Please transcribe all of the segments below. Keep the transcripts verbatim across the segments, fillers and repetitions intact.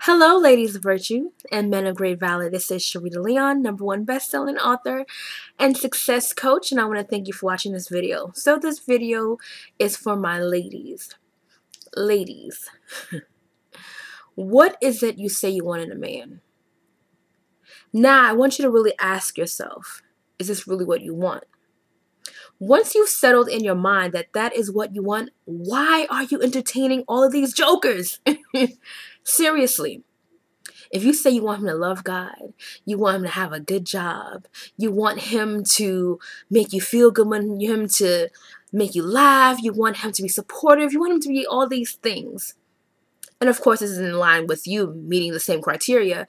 Hello, ladies of virtue and men of great valor. This is Sharita Leon, number one best-selling author and success coach, and I want to thank you for watching this video. So this video is for my ladies. Ladies, what is it you say you want in a man? Now, I want you to really ask yourself, is this really what you want? Once you've settled in your mind that that is what you want, why are you entertaining all of these jokers? Seriously, if you say you want him to love God, you want him to have a good job, you want him to make you feel good, when him to make you laugh, you want him to be supportive, you want him to be all these things. And of course, this is in line with you meeting the same criteria.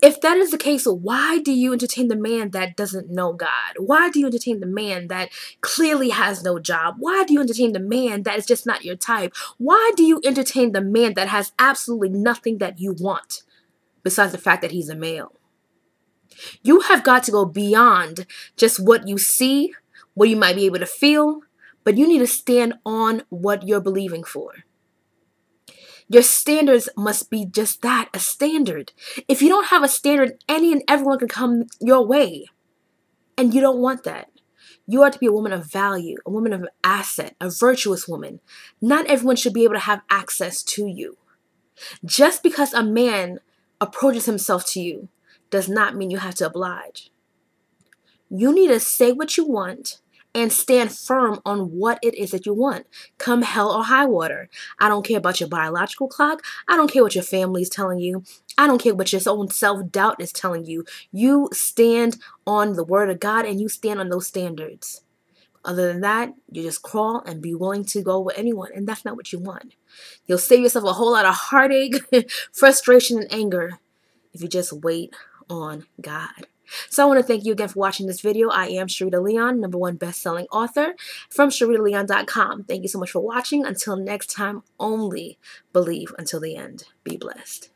If that is the case, why do you entertain the man that doesn't know God? Why do you entertain the man that clearly has no job? Why do you entertain the man that is just not your type? Why do you entertain the man that has absolutely nothing that you want besides the fact that he's a male? You have got to go beyond just what you see, what you might be able to feel, but you need to stand on what you're believing for. Your standards must be just that, a standard. If you don't have a standard, any and everyone can come your way. And you don't want that. You are to be a woman of value, a woman of asset, a virtuous woman. Not everyone should be able to have access to you. Just because a man approaches himself to you does not mean you have to oblige. You need to say what you want and stand firm on what it is that you want. Come hell or high water. I don't care about your biological clock. I don't care what your family is telling you. I don't care what your own self-doubt is telling you. You stand on the word of God and you stand on those standards. Other than that, you just crawl and be willing to go with anyone. And that's not what you want. You'll save yourself a whole lot of heartache, frustration, and anger if you just wait on God. So I want to thank you again for watching this video. I am Sharita Leon, number one best-selling author from Sharita Leon dot com. Thank you so much for watching. Until next time, only believe until the end. Be blessed.